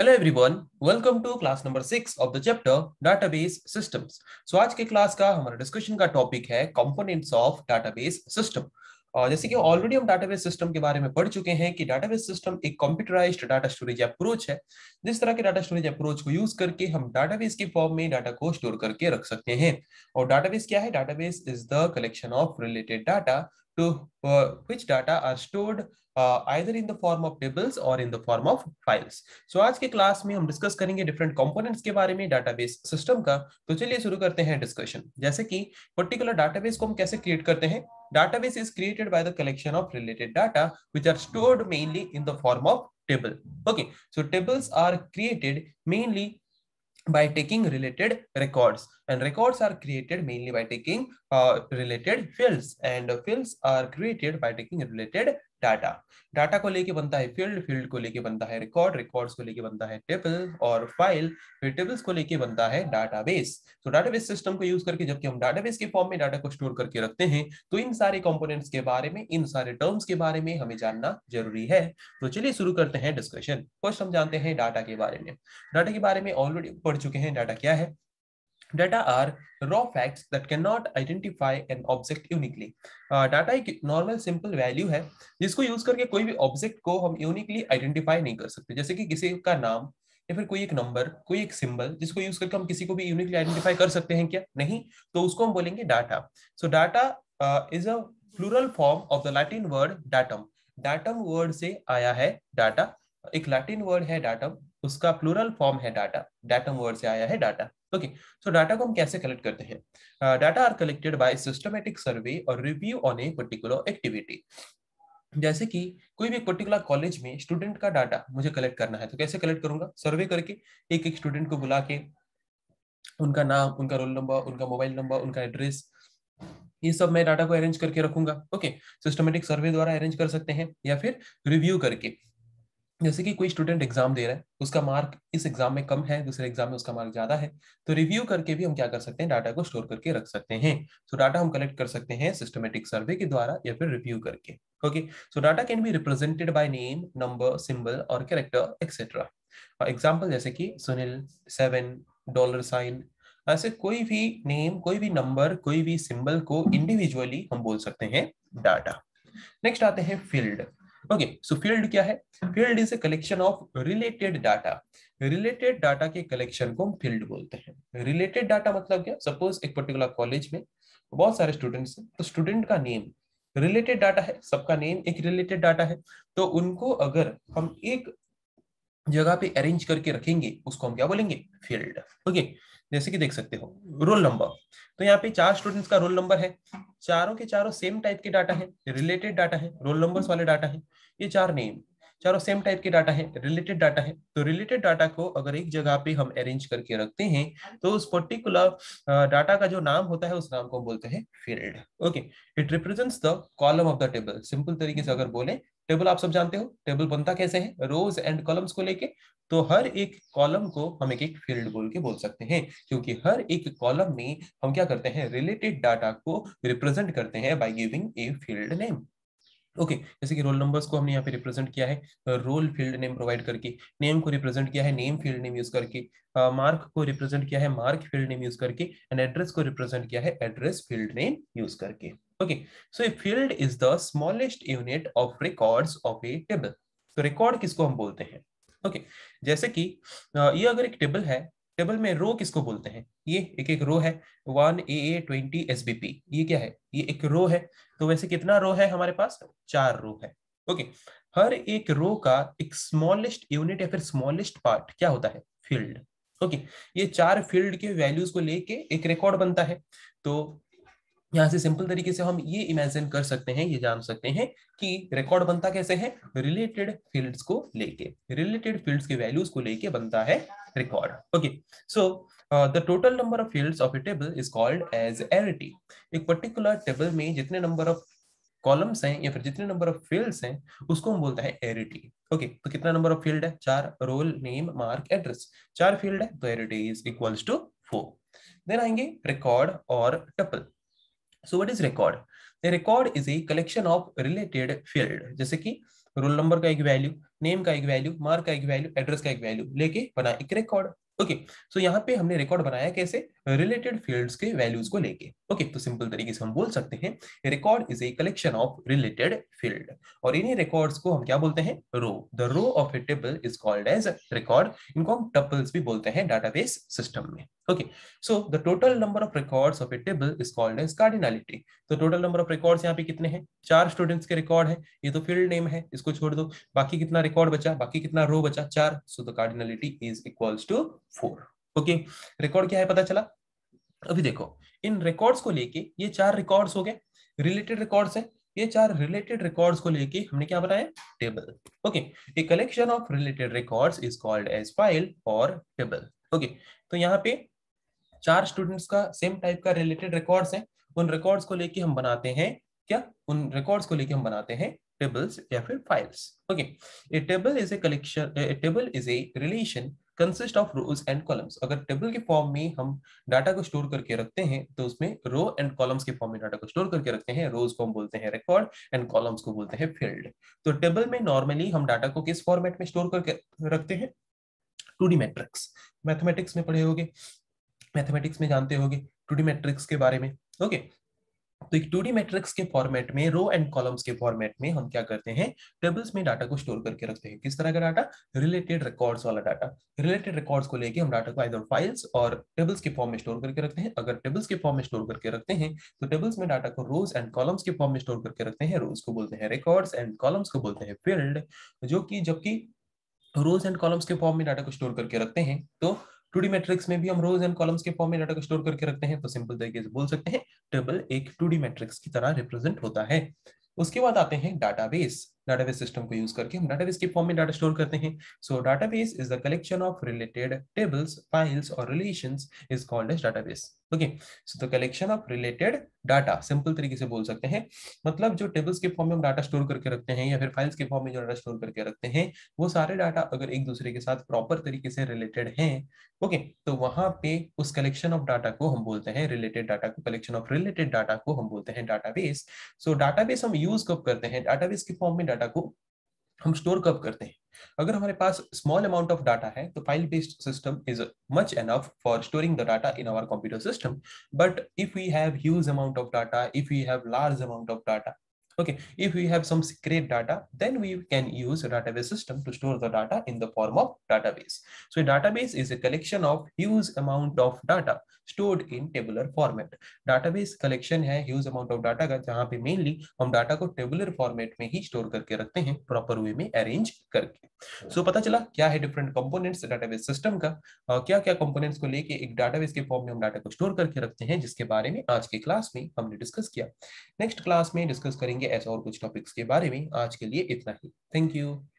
Hello everyone, welcome to class number 6 of the chapter database systems. So आज के class का हमारा discussion का टॉपिक है कंपोनेंट्स ऑफ डाटाबेस सिस्टम। और जैसे कि ऑलरेडी हम डाटाबेस सिस्टम के बारे में पढ़ चुके हैं कि डाटाबेस सिस्टम एक कंप्यूटराइज्ड डाटा स्टोरेज अप्रोच है। जिस तरह के डाटा स्टोरेज अप्रोच को यूज करके हम डाटाबेस के फॉर्म में डाटा को स्टोर करके रख सकते हैं। और डाटाबेस क्या है? Database is the collection of related data to which data are stored either in the form of tables or in the form of files। So आज के क्लास में हम डिस्कस करेंगे डिफरेंट कंपोनेंट्स के बारे में डाटाबेस सिस्टम का। तो चलिए शुरू करते हैं डिस्कशन। जैसे कि पर्टिकुलर डाटाबेस को हम कैसे क्रिएट करते हैं। Database is created by the collection of related data which are stored mainly in the form of table। Okay, so tables are created mainly by taking related records and records are created mainly by taking related fields and fields are created by taking related data. Data को लेके बनता है field, field को लेके बनता है record, records को लेके बनता है टेबल और फाइल, फिर टेबल्स को लेके बनता है डाटाबेस। तो डाटाबेस सिस्टम को यूज करके जबकि हम डाटाबेस के फॉर्म में डाटा को स्टोर करके रखते हैं, तो इन सारे कंपोनेंट्स के बारे में, इन सारे टर्म्स के बारे में हमें जानना जरूरी है। तो चलिए शुरू करते हैं डिस्कशन। फर्स्ट हम जानते हैं डाटा के बारे में। डाटा के बारे में ऑलरेडी पढ़ चुके हैं। डाटा क्या है? Data are raw facts that cannot identify an object uniquely। Data एक नॉर्मल सिंपल वैल्यू है जिसको यूज करके कोई भी ऑब्जेक्ट को हम यूनिकली आइडेंटिफाई नहीं कर सकते। जैसे कि किसी का नाम या फिर कोई एक नंबर, कोई एक सिंबल, जिसको यूज करके हम किसी को भी यूनिकली आइडेंटिफाई कर सकते हैं क्या? नहीं। तो उसको हम बोलेंगे data. So data is a plural form of the Latin word datum. Datum word से आया है डाटा, एक लैटिन वर्ड है डाटम, उसका प्लूरल फॉर्म है डाटा। डाटम वर्ड से आया है डाटा। ओके, सो डाटा को हम कैसे कलेक्ट करते हैं? Data are collected by systematic survey और review on a particular activity. जैसे कि कोई भी पर्टिकुलर कॉलेज में स्टूडेंट का डाटा मुझे कलेक्ट करना है, तो कैसे कलेक्ट करूंगा? सर्वे करके, एक एक स्टूडेंट को बुला के उनका नाम, उनका रोल नंबर, उनका मोबाइल नंबर, उनका एड्रेस, ये सब मैं डाटा को अरेंज करके रखूंगा। ओके, सिस्टमैटिक सर्वे द्वारा अरेंज कर सकते हैं या फिर रिव्यू करके। जैसे कि कोई स्टूडेंट एग्जाम दे रहा है, उसका मार्क इस एग्जाम में कम है, दूसरे एग्जाम में उसका मार्क ज्यादा है, तो रिव्यू करके भी हम क्या कर सकते हैं? डाटा को स्टोर करके रख सकते हैं। सो डाटा हम कलेक्ट कर सकते हैं सिस्टमैटिक सर्वे के द्वारा या फिर रिव्यू करके। Okay, so data can be represented by name, number, symbol और कैरेक्टर एक्सेट्रा। एग्जाम्पल जैसे कि सुनील, 7, $, ऐसे कोई भी नेम, कोई भी नंबर, कोई भी सिंबल को इंडिविजुअली हम बोल सकते हैं डाटा। नेक्स्ट आते हैं फील्ड। ओके, सो फील्ड क्या है? Field is a collection of related data. Related data के कलेक्शन को हम फील्ड बोलते हैं। रिलेटेड डाटा मतलब क्या? सपोज एक पर्टिकुलर कॉलेज में बहुत सारे स्टूडेंट्स हैं, तो स्टूडेंट का नेम रिलेटेड डाटा है, सबका नेम एक रिलेटेड डाटा है, तो उनको अगर हम एक जगह पे अरेंज करके रखेंगे, उसको हम क्या बोलेंगे? फील्ड। ओके, जैसे कि देख सकते हो रोल नंबर, तो यहाँ पे 4 स्टूडेंट्स का रोल नंबर है, चारों के चारों सेम टाइप के डाटा है, रिलेटेड डाटा है, रोल नंबर्स वाले डाटा है। ये 4 नेम, चारों सेम टाइप के डाटा है, रिलेटेड डाटा है। तो रिलेटेड डाटा को अगर एक जगह पे हम अरेंज करके रखते हैं, तो उस पर्टिकुलर डाटा का जो नाम होता है, उस नाम को बोलते हैं field. Okay, it represents the column of the table. Simple तरीके से अगर बोले, टेबल आप सब जानते हो, टेबल बनता कैसे है? रोज एंड कॉलम्स को लेके। तो हर एक कॉलम को हम एक एक फील्ड बोल के बोल सकते हैं, क्योंकि हर एक कॉलम में हम क्या करते हैं? रिलेटेड डाटा को रिप्रेजेंट करते हैं by giving a field name. Okay, जैसे कि रोल नंबर्स को हमने यहाँ पे रिप्रेजेंट किया है रोल फील्ड नेम प्रोवाइड करके, नेम को रिप्रेजेंट किया है नेम फील्ड नेम यूज करके, मार्क को रिप्रेजेंट किया है मार्क फील्ड नेम यूज करके एंड एड्रेस को रिप्रेजेंट किया है एड्रेस फील्ड नेम यूज करके। Okay, so a field is the smallest unit of records of a table. तो रिकॉर्ड किसको हम बोलते हैं? ओके, जैसे कि ये अगर एक टेबल है, टेबल में रो किसको बोलते हैं? ये एक एक रो है, 1, AA, 20, SBP। ये क्या है? ये एक रो है। तो वैसे कितना रो है हमारे पास? 4 रो है। ओके, हर एक रो का एक स्मॉलेस्ट यूनिट या फिर स्मॉलेस्ट पार्ट क्या होता है? फील्ड। ओके, ये 4 फील्ड के वैल्यूज को लेके एक रिकॉर्ड बनता है। तो यहाँ से सिंपल तरीके से हम ये इमेजिन कर सकते हैं, ये जान सकते हैं कि रिकॉर्ड बनता कैसे है? रिलेटेड फील्ड्स को लेके, रिलेटेड फील्ड्स के वैल्यूज को लेके बनता है record. Okay, so the total number of fields of a table is called as arity. एक पर्टिकुलर टेबल में जितने नंबर ऑफ कॉलम्स हैं या फिर जितने नंबर ऑफ फील्ड्स हैं, उसको हम बोलते हैं एरिटी। ओके, तो कितना नंबर ऑफ फील्ड है? 4, roll, name, mark, address, 4 field है, तो arity is equals to 4। Then आएंगे रिकॉर्ड और tuple. So what is record? The record is a collection of related field। जैसे कि रोल नंबर का एक वैल्यू, नेम का एक वैल्यू, मार्क का एक वैल्यू, एड्रेस का एक वैल्यू लेके बनाया एक रिकॉर्ड। ओके, सो यहाँ पे हमने रिकॉर्ड बनाया कैसे, रिलेटेड फील्ड्स के वैल्यूज को लेके। ओके, तो सिंपल तरीके से हम बोल सकते हैं record is a collection of related field, और इन्हीं रिकॉर्ड्स को हम क्या बोलते हैं, row. The row of a table is called as record. इनको हम टपल्स भी बोलते हैं डाटाबेस सिस्टम में। Okay, so the total number of records of a table is called as cardinality. तो टोटल नंबर ऑफ रिकॉर्ड्स यहाँ पे कितने हैं, 4 स्टूडेंट्स के रिकॉर्ड है, ये तो फील्ड नेम है, इसको छोड़ दो, बाकी कितना रिकॉर्ड बचा, बाकी कितना रो बचा, 4। So the cardinality is equals to 4। Okay, record क्या है पता चला। अभी देखो इन रिकॉर्ड्स को लेके, ये 4 रिकॉर्ड्स हो गए, रिलेटेड रिकॉर्ड्स है, ये 4 रिलेटेड रिकॉर्ड्स को लेके हमने क्या बनाया, table. Okay, a collection of related records is called as file और टेबल। ओके, तो यहाँ पे 4 स्टूडेंट्स का सेम टाइप का रिलेटेड रिकॉर्ड्स है, उन रिकॉर्ड्स को लेके हम बनाते हैं क्या, उन रिकॉर्ड्स को लेके हम बनाते हैं टेबल्स या फिर files. Okay, a table is a collection, a table is a relation consist of rows and columns. अगर टेबल के फॉर्म में हम डाटा को स्टोर करके रखते हैं तो उसमें रो एंड कॉलम्स के फॉर्म में डाटा को स्टोर करके रखते हैं। रोज को हम बोलते हैं रिकॉर्ड एंड कॉलम्स को बोलते हैं फील्ड। तो टेबल में नॉर्मली हम डाटा को किस फॉर्मेट में स्टोर करके रखते हैं, 2D मैट्रिक्स। मैथमेटिक्स में पढ़े होगे, मैथमेटिक्स में जानते होगे 2D मैट्रिक्स के बारे में। ओके, तो एक 2D मैट्रिक्स के फॉर्मेट में, रो एंड कॉलम्स के फॉर्मेट में हम क्या करते हैं, टेबल्स में डाटा को स्टोर करके रखते हैं। किस तरह का डाटा, रिलेटेड रिकॉर्ड्स वाला डाटा। रिलेटेड रिकॉर्ड्स को लेके हम डाटा को आइदर फाइल्स और टेबल्स के फॉर्म में स्टोर करके रखते हैं। अगर टेबल्स के फॉर्म में स्टोर करके रखते हैं तो टेबल्स में डाटा को रोज एंड कॉलम्स के फॉर्म में स्टोर करके रखते हैं। रोज को बोलते हैं रिकॉर्ड्स एंड कॉलम्स को बोलते हैं फील्ड। जो कि जबकि रोज एंड कॉलम्स के फॉर्म में डाटा को स्टोर करके रखते हैं तो 2D मैट्रिक्स में भी हम रोज एंड कॉलम्स के फॉर्म में डाटा को स्टोर करके रखते हैं। तो सिंपल तरीके से बोल सकते हैं टेबल एक 2D मैट्रिक्स की तरह रिप्रेजेंट होता है। उसके बाद आते हैं डाटाबेस। डाटाबेस सिस्टम को यूज करके हम डाटाबेस के फॉर्म में डाटा स्टोर करते हैं। So database is the collection of related tables, files और relations is called as database. Okay, so the collection of related data, simple तरीके से बोल सकते हैं मतलब जो टेबल्स के फॉर्म में हम डाटा स्टोर करके रखते हैं या फिर फाइल्स के फॉर्म में जो डाटा स्टोर करके रखते हैं, वो सारे डाटा अगर एक दूसरे के साथ प्रॉपर तरीके से रिलेटेड है ओके, तो वहां पे उस कलेक्शन ऑफ डाटा को हम बोलते हैं रिलेटेड डाटा को, कलेक्शन ऑफ रिलेटेड डाटा को हम बोलते हैं डाटाबेस। सो डाटाबेस हम यूज कब करते हैं, डाटाबेस के फॉर्म में डाटा को हम स्टोर कब करते हैं, अगर हमारे पास स्मॉल अमाउंट ऑफ डाटा है तो file based system is much enough for storing the data in our computer system. But if we have huge amount of data, if we have large amount of data, okay, if we have some secret data, then we can use a database system to store the data in the form of database. So a database is a collection of huge amount of data stored in tabular format. Database collection है huge amount of data का, जहाँ पे mainly हम data को tabular format में ही store करके रखते हैं, proper way में arrange करके। So पता चला क्या है different components database system का, क्या क्या components को लेके एक database के form में हम data को store करके रखते हैं, जिसके बारे में आज के class में हमने discuss किया। Next class में discuss करेंगे ऐसा और कुछ टॉपिक्स के बारे में। आज के लिए इतना ही, थैंक यू।